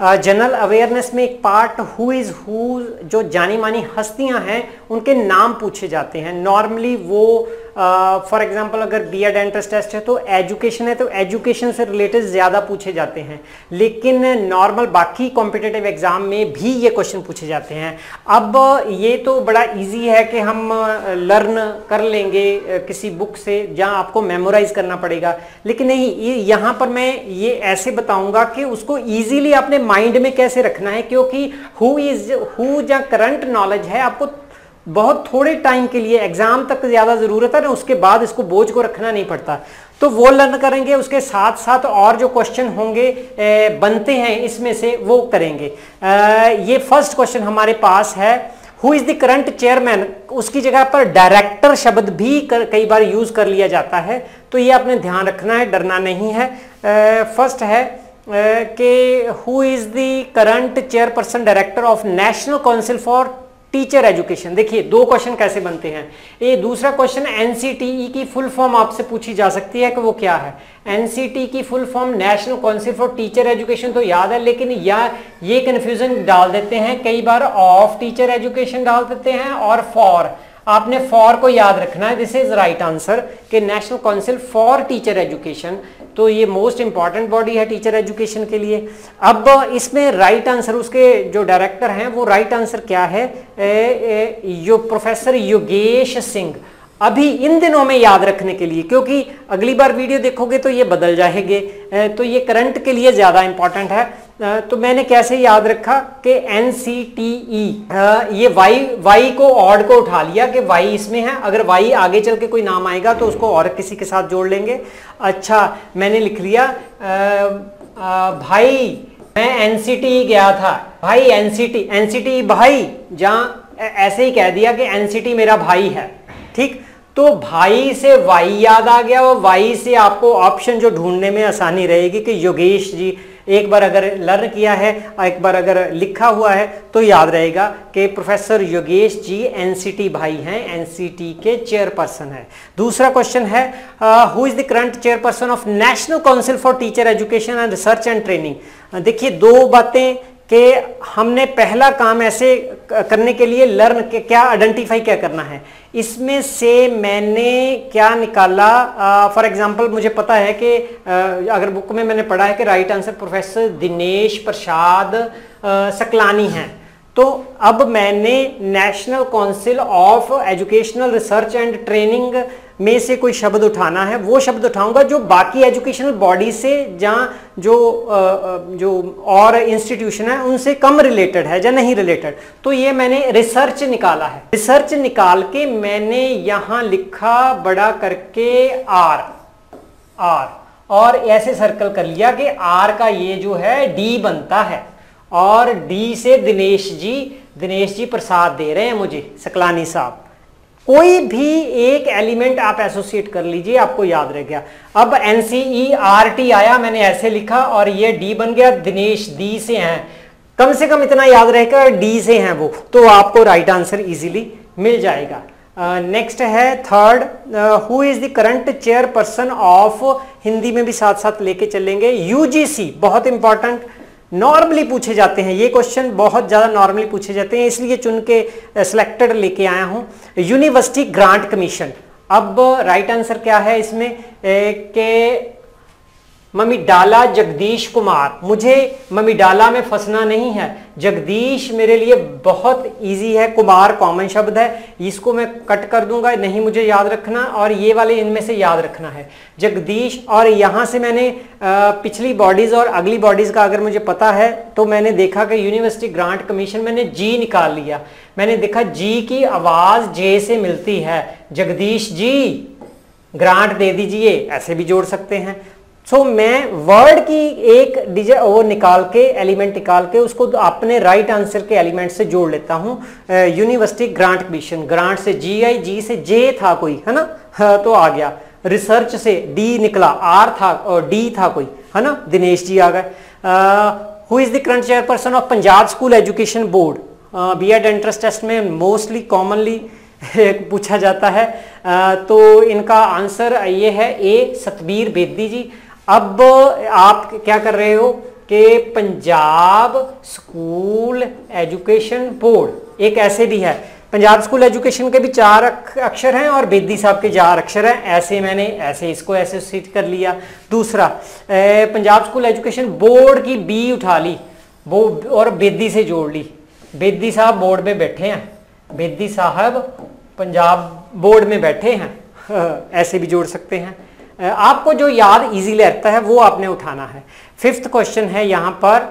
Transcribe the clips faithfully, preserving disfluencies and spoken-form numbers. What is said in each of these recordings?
General awareness में एक part who is who, जो जानी मानी हस्तियां हैं उनके नाम पूछे जाते हैं। नॉर्मली वो फॉर uh, एग्जांपल अगर बी.एड. एंट्रेंस टेस्ट है तो एजुकेशन है तो एजुकेशन से रिलेटेड ज़्यादा पूछे जाते हैं, लेकिन नॉर्मल बाकी कॉम्पिटिटिव एग्जाम में भी ये क्वेश्चन पूछे जाते हैं। अब ये तो बड़ा इजी है कि हम लर्न कर लेंगे किसी बुक से जहाँ आपको मेमोराइज करना पड़ेगा, लेकिन नहीं, ये यहाँ पर मैं ये ऐसे बताऊँगा कि उसको ईजीली आपने माइंड में कैसे रखना है, क्योंकि हु इज हु या करंट नॉलेज है आपको बहुत थोड़े टाइम के लिए एग्जाम तक ज़्यादा ज़रूरत है ना, उसके बाद इसको बोझ को रखना नहीं पड़ता। तो वो लर्न करेंगे, उसके साथ साथ और जो क्वेश्चन होंगे ए, बनते हैं इसमें से वो करेंगे। आ, ये फर्स्ट क्वेश्चन हमारे पास है, who is the current chairman. उसकी जगह पर डायरेक्टर शब्द भी कर, कई बार यूज़ कर लिया जाता है, तो ये आपने ध्यान रखना है, डरना नहीं है। फर्स्ट है कि who is the current chairperson director of national council for teacher education. देखिए दो क्वेश्चन कैसे बनते हैं। ये दूसरा क्वेश्चन एनसीटीई की फुल फॉर्म आपसे पूछी जा सकती है कि वो क्या है। एनसीटीई की full form national council for teacher education तो याद है, लेकिन या ये कन्फ्यूजन डाल देते हैं कई बार, ऑफ टीचर एजुकेशन डाल देते हैं और फॉर। आपने फॉर को याद रखना है, दिस इज राइट आंसर कि national council for teacher education, तो ये मोस्ट इंपॉर्टेंट बॉडी है टीचर एजुकेशन के लिए। अब इसमें राइट आंसर उसके जो डायरेक्टर हैं वो राइट आंसर क्या है, ए, ए, यो प्रोफेसर योगेश सिंह। अभी इन दिनों में याद रखने के लिए, क्योंकि अगली बार वीडियो देखोगे तो ये बदल जाएंगे, तो ये करंट के लिए ज़्यादा इंपॉर्टेंट है। तो मैंने कैसे याद रखा कि एन सी टी ई, ये वाई वाई को ऑड को उठा लिया कि वाई इसमें है, अगर वाई आगे चल के कोई नाम आएगा तो उसको और किसी के साथ जोड़ लेंगे। अच्छा मैंने लिख लिया आ, आ, भाई मैं एन सी टी ई गया था, भाई N C T N C T भाई, जहाँ ऐसे ही कह दिया कि एन सी टी मेरा भाई है, ठीक। तो भाई से वाई याद आ गया, और वाई से आपको ऑप्शन जो ढूंढने में आसानी रहेगी कि योगेश जी, एक बार अगर लर्न किया है, एक बार अगर लिखा हुआ है तो याद रहेगा कि प्रोफेसर योगेश जी एनसीटी भाई हैं, एनसीटी के चेयरपर्सन है। दूसरा क्वेश्चन है, who is the current chairperson of national council for teacher education and research and training. देखिए दो बातें कि हमने पहला काम ऐसे करने के लिए लर्न के क्या आइडेंटिफाई क्या करना है, इसमें से मैंने क्या निकाला। फॉर uh, एग्जांपल मुझे पता है कि uh, अगर बुक में मैंने पढ़ा है कि right answer professor Dinesh Prasad uh, Saklani हैं, तो अब मैंने national council of educational research and training में से कोई शब्द उठाना है, वो शब्द उठाऊंगा जो बाकी एजुकेशनल बॉडी से जहाँ जो जो और इंस्टीट्यूशन है उनसे कम रिलेटेड है या नहीं रिलेटेड, तो ये मैंने रिसर्च निकाला है। रिसर्च निकाल के मैंने यहाँ लिखा बड़ा करके आर आर और ऐसे सर्कल कर लिया कि आर का ये जो है डी बनता है, और डी से दिनेश जी दिनेश जी प्रसाद दे रहे हैं मुझे सकलानी साहब। कोई भी एक एलिमेंट आप एसोसिएट कर लीजिए, आपको याद रह गया। अब N C E R T आया, मैंने ऐसे लिखा और ये डी बन गया, दिनेश डी से हैं, कम से कम इतना याद रहेगा डी से हैं वो, तो आपको राइट आंसर इजीली मिल जाएगा। नेक्स्ट uh, है third, who is the current chairperson of, Hindi में भी साथ साथ लेके चलेंगे, यू जी सी। बहुत इंपॉर्टेंट, नॉर्मली पूछे जाते हैं ये क्वेश्चन, बहुत ज़्यादा नॉर्मली पूछे जाते हैं, इसलिए चुन के सिलेक्टेड लेके आया हूँ। University grant commission. अब राइट आंसर क्या है इसमें के मम्मी डाला जगदीश कुमार। मुझे मम्मी डाला में फंसना नहीं है, जगदीश मेरे लिए बहुत इजी है, कुमार कॉमन शब्द है, इसको मैं कट कर दूंगा, नहीं मुझे याद रखना, और ये वाले इनमें से याद रखना है जगदीश। और यहाँ से मैंने पिछली बॉडीज़ और अगली बॉडीज़ का अगर मुझे पता है तो मैंने देखा कि यूनिवर्सिटी ग्रांट कमीशन मैंने जी निकाल लिया, मैंने देखा जी की आवाज़ जे से मिलती है, जगदीश जी ग्रांट दे दीजिए, ऐसे भी जोड़ सकते हैं। सो so, मैं वर्ड की एक डिज वो निकाल के एलिमेंट निकाल के उसको अपने राइट आंसर के एलिमेंट से जोड़ लेता हूँ। यूनिवर्सिटी ग्रांट कमीशन, ग्रांट से जी आई, जी से जे था कोई, है ना, हाँ, तो आ गया। रिसर्च से डी निकला, आर था और डी था कोई, है ना, दिनेश जी आ गए। Who is the current chairperson of Punjab school education board. B Ed entrance test में मोस्टली कॉमनली पूछा जाता है, uh, तो इनका आंसर ये है ए सतबीर बेदी जी। अब आप क्या कर रहे हो, कि पंजाब स्कूल एजुकेशन बोर्ड, एक ऐसे भी है, पंजाब स्कूल एजुकेशन के भी चार अक्षर हैं और बेदी साहब के चार अक्षर हैं, ऐसे मैंने ऐसे इसको एसोसिएट कर लिया। दूसरा ए, पंजाब स्कूल एजुकेशन बोर्ड की बी उठा ली वो और बेदी से जोड़ ली, बेदी साहब बोर्ड में बैठे हैं, बेदी साहब पंजाब बोर्ड में बैठे हैं, ऐसे भी जोड़ सकते हैं। आपको जो याद इजीली रहता है वो आपने उठाना है। फिफ्थ क्वेश्चन है यहाँ पर,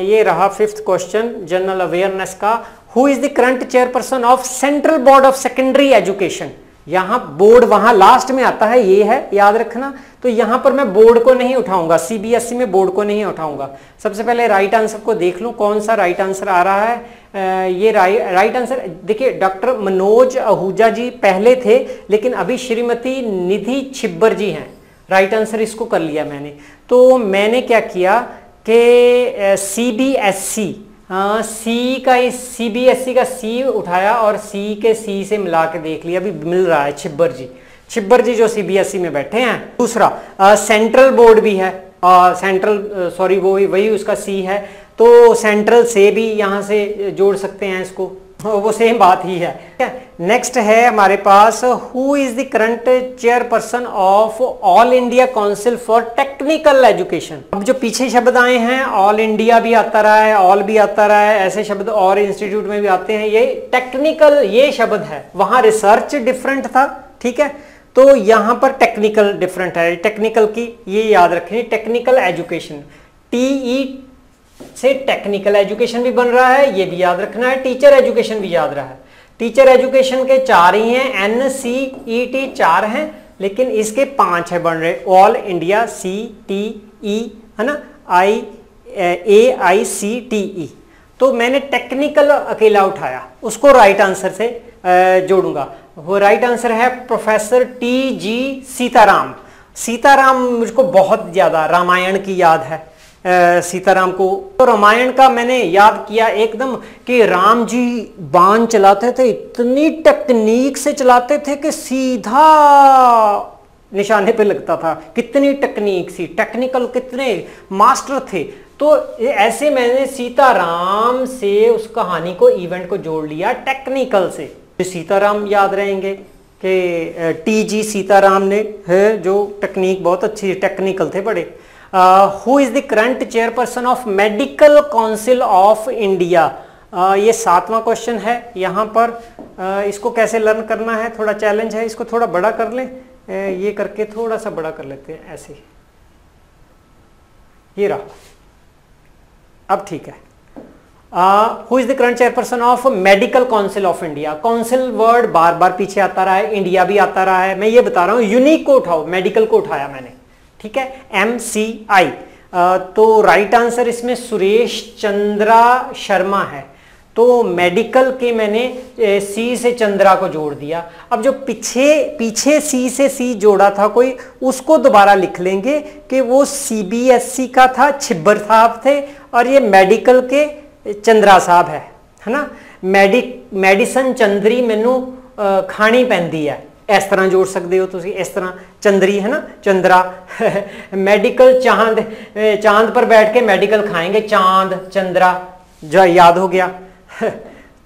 ये रहा फिफ्थ क्वेश्चन जनरल अवेयरनेस का, who is the current chairperson of central board of secondary education. यहाँ बोर्ड वहाँ लास्ट में आता है, ये है याद रखना। तो यहाँ पर मैं बोर्ड को नहीं उठाऊंगा, सीबीएसई में बोर्ड को नहीं उठाऊंगा। सबसे पहले राइट आंसर को देख लूँ कौन सा राइट आंसर आ रहा है। ये राइट आंसर देखिए, डॉक्टर मनोज आहूजा जी पहले थे लेकिन अभी श्रीमती निधि छिब्बर जी हैं। राइट आंसर इसको कर लिया मैंने। तो मैंने क्या किया कि सीबीएसई, हाँ सी का इस सी बी एस सी का सी उठाया और सी के सी से मिला के देख लिया, अभी मिल रहा है छिब्बर जी, छिब्बर जी जो सी बी एस सी में बैठे हैं। दूसरा आ, सेंट्रल बोर्ड भी है, आ, सेंट्रल सॉरी वो वही उसका सी है, तो सेंट्रल से भी यहाँ से जोड़ सकते हैं इसको, वो सेम बात ही है। नेक्स्ट है हमारे पास, who is the current chairperson of all India council for technical education. अब जो पीछे शब्द आए हैं, ऑल इंडिया भी आता रहा है, ऑल भी आता रहा है, ऐसे शब्द और इंस्टीट्यूट में भी आते हैं। ये टेक्निकल ये शब्द है, वहां रिसर्च डिफरेंट था, ठीक है, तो यहाँ पर टेक्निकल डिफरेंट है। टेक्निकल की ये याद रखनी, टेक्निकल एजुकेशन, टीई से टेक्निकल एजुकेशन भी बन रहा है, ये भी याद रखना है। टीचर एजुकेशन भी याद रहा है, टीचर एजुकेशन के चार ही हैं, एन सी ई टी चार हैं लेकिन इसके पांच है बन रहे, all India, C T E है ना, आई ए आई सी टी ई। तो मैंने टेक्निकल अकेला उठाया, उसको राइट आंसर से जोड़ूंगा। वो राइट आंसर है professor T G Sitaram. Sitaram मुझको बहुत ज़्यादा रामायण की याद है, सीताराम को, तो रामायण का मैंने याद किया एकदम कि राम जी बाण चलाते थे, इतनी टेक्निक से चलाते थे कि सीधा निशाने पे लगता था, कितनी टेक्निक सी, टेक्निकल कितने मास्टर थे। तो ऐसे मैंने सीताराम से उस कहानी को, इवेंट को जोड़ लिया टेक्निकल से। सीताराम याद रहेंगे कि टी जी सीताराम ने है जो टेक्निक बहुत अच्छी, टेक्निकल थे बड़े। Who is the current chairperson of medical council of India, ये सातवां क्वेश्चन है यहाँ पर। uh, इसको कैसे लर्न करना है, थोड़ा चैलेंज है, इसको थोड़ा बड़ा कर लें, uh, ये करके थोड़ा सा बड़ा कर लेते हैं, ऐसे ये रहा, अब ठीक है। Who is the current chairperson of medical council of India, council word बार बार पीछे आता रहा है, इंडिया भी आता रहा है, मैं ये बता रहा हूँ यूनिक को उठाओ, मेडिकल को उठाया मैंने, ठीक है, एम सी आई। तो राइट आंसर इसमें सुरेश चंद्रा शर्मा है। तो मेडिकल के मैंने सी से चंद्रा को जोड़ दिया। अब जो पीछे पीछे सी से सी जोड़ा था कोई, उसको दोबारा लिख लेंगे कि वो सी बी एस सी का था, छिब्बर साहब थे, और ये मेडिकल के चंद्रा साहब है, है ना, मैडि मेडिसन चंद्री मैनू खानी पैंदी है, इस तरह जोड़ सकते हो तुसी, इस तरह चंद्री है ना, चंद्रा मेडिकल चांद, चांद पर बैठ के मेडिकल खाएंगे, चांद चंद्रा जो याद हो गया।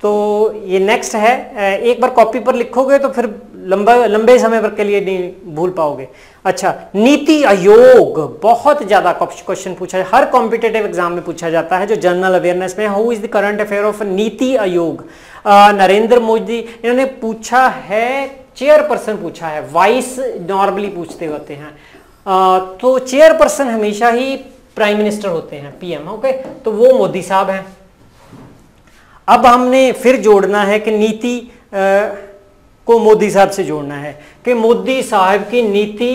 तो ये नेक्स्ट है, एक बार कॉपी पर लिखोगे तो फिर लंबा लंबे समय पर के लिए नहीं भूल पाओगे। अच्छा, नीति आयोग बहुत ज़्यादा क्वेश्चन पूछा है, हर कॉम्पिटेटिव एग्जाम में पूछा जाता है जो जनरल अवेयरनेस में, how is the current affair of नीति आयोग। नरेंद्र मोदी, इन्होंने पूछा है चेयरपर्सन पूछा है, वाइस नॉर्मली पूछते होते हैं, आ, तो चेयरपर्सन हमेशा ही प्राइम मिनिस्टर होते हैं, पीएम, ओके, तो वो मोदी साहब हैं। अब हमने फिर जोड़ना है कि नीति आ, को मोदी साहब से जोड़ना है, कि मोदी साहब की नीति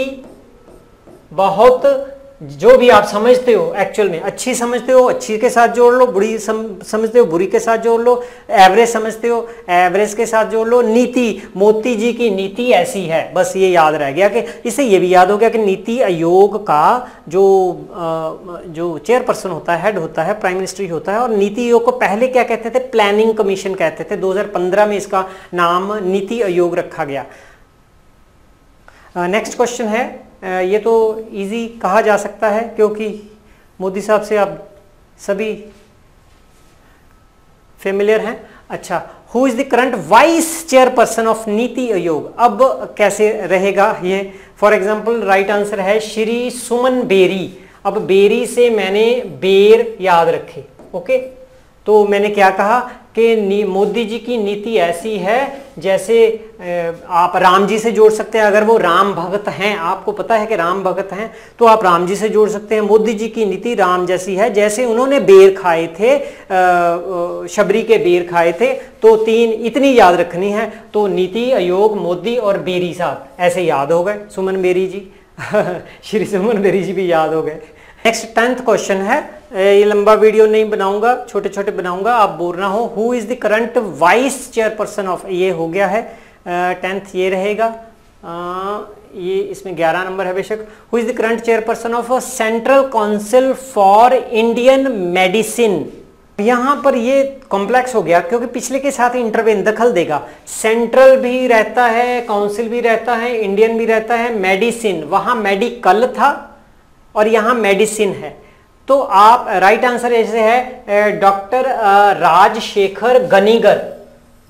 बहुत, जो भी आप समझते हो एक्चुअल में, अच्छी समझते हो अच्छी के साथ जोड़ लो, बुरी सम, समझते हो बुरी के साथ जोड़ लो, एवरेज समझते हो एवरेज के साथ जोड़ लो। नीति, मोदी जी की नीति ऐसी है, बस ये याद रह गया। कि इससे ये भी याद हो गया कि नीति आयोग का जो जो चेयरपर्सन होता है, हेड होता है, प्राइम मिनिस्टर ही होता है। और नीति आयोग को पहले क्या कहते थे, प्लानिंग कमीशन कहते थे। दो हजार पंद्रह में इसका नाम नीति आयोग रखा गया। नेक्स्ट uh, क्वेश्चन है, ये तो इजी कहा जा सकता है क्योंकि मोदी साहब से आप सभी फेमिलियर हैं। अच्छा, who is the current vice chairperson of नीति आयोग, अब कैसे रहेगा ये। फॉर एग्जाम्पल राइट आंसर है श्री सुमन बेरी। अब बेरी से मैंने बेर याद रखे, ओके। तो मैंने क्या कहा कि मोदी जी की नीति ऐसी है जैसे आप राम जी से जोड़ सकते हैं, अगर वो राम भगत हैं, आपको पता है कि राम भगत हैं तो आप राम जी से जोड़ सकते हैं। मोदी जी की नीति राम जैसी है, जैसे उन्होंने बेर खाए थे, शबरी के बेर खाए थे, तो तीन इतनी याद रखनी है। तो नीति आयोग, मोदी और बेरी साहब ऐसे याद हो गए, सुमन बेरी जी श्री सुमन बेरी जी भी याद हो गए। नेक्स्ट टेंथ क्वेश्चन है, ये लंबा वीडियो नहीं बनाऊंगा, छोटे छोटे बनाऊंगा, आप बोर ना हो। Who is the current vice chairperson of, ये हो गया है टेंथ, ये रहेगा, आ, ये इसमें ग्यारह नंबर है बेशक। Who is the current chairperson of central council for Indian medicine. यहाँ पर ये कॉम्प्लेक्स हो गया क्योंकि पिछले के साथ इंटरवेन दखल देगा, सेंट्रल भी रहता है, काउंसिल भी रहता है, इंडियन भी रहता है, मेडिसिन, वहाँ मेडिकल था और यहाँ मेडिसिन है। तो आप राइट आंसर ऐसे है डॉक्टर राजशेखर गनीगर,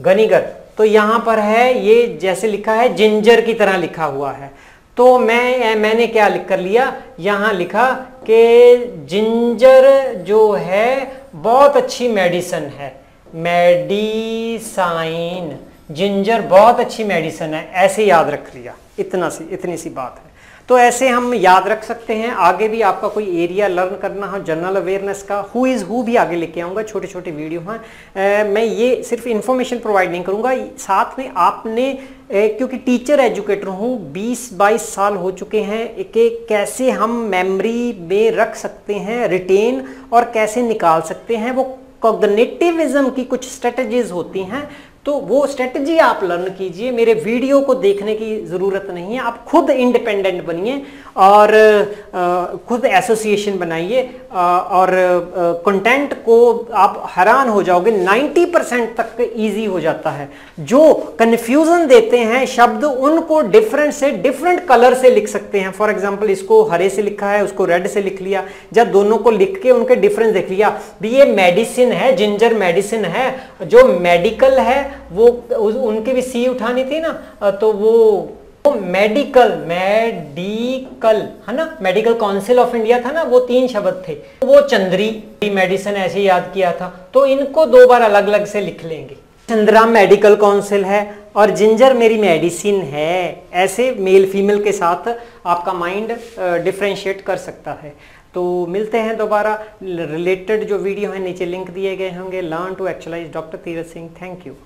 गनीगर। तो यहाँ पर है ये जैसे लिखा है जिंजर की तरह लिखा हुआ है, तो मैं मैंने क्या लिख कर लिया, यहाँ लिखा कि जिंजर जो है बहुत अच्छी मेडिसिन है, मेडिसाइन, जिंजर बहुत अच्छी मेडिसिन है, ऐसे याद रख लिया, इतना सी इतनी सी बात है। तो ऐसे हम याद रख सकते हैं। आगे भी आपका कोई एरिया लर्न करना हो जनरल अवेयरनेस का, हु इज़ हु भी आगे लेके आऊँगा, छोटे छोटे वीडियो हैं। मैं ये सिर्फ इन्फॉर्मेशन प्रोवाइड नहीं करूँगा, साथ में आपने ए, क्योंकि टीचर एजुकेटर हूँ, बीस बाईस साल हो चुके हैं, कि कैसे हम मेमोरी में रख सकते हैं, रिटेन, और कैसे निकाल सकते हैं, वो कॉग्निटिविज्म की कुछ स्ट्रेटजीज होती हैं, तो वो स्ट्रेटजी आप लर्न कीजिए। मेरे वीडियो को देखने की ज़रूरत नहीं है, आप खुद इंडिपेंडेंट बनिए और खुद एसोसिएशन बनाइए और कंटेंट को, आप हैरान हो जाओगे नब्बे परसेंट तक इजी हो जाता है। जो कन्फ्यूज़न देते हैं शब्द, उनको डिफरेंट से डिफरेंट कलर से लिख सकते हैं। फॉर एग्जांपल इसको हरे से लिखा है, उसको रेड से लिख लिया, जब दोनों को लिख के उनके डिफरेंस देख लिया, भी ये मेडिसिन है, जिंजर मेडिसिन है, जो मेडिकल है वो उनकी भी सी उठानी थी ना, तो वो मेडिकल, मेडिकल है ना, मेडिकल काउंसिल ऑफ इंडिया था ना, वो तीन शब्द थे, वो चंद्री मेडिसिन ऐसे याद किया था, तो इनको दो बार अलग अलग से लिख लेंगे। चंद्रा मेडिकल काउंसिल है और जिंजर मेरी मेडिसिन है, ऐसे मेल फीमेल के साथ आपका माइंड डिफ्रेंशिएट कर सकता है। तो मिलते हैं दोबारा, रिलेटेड जो वीडियो हैं नीचे लिंक दिए गए होंगे। Learn to actualise, doctor Tirath Singh, thank you.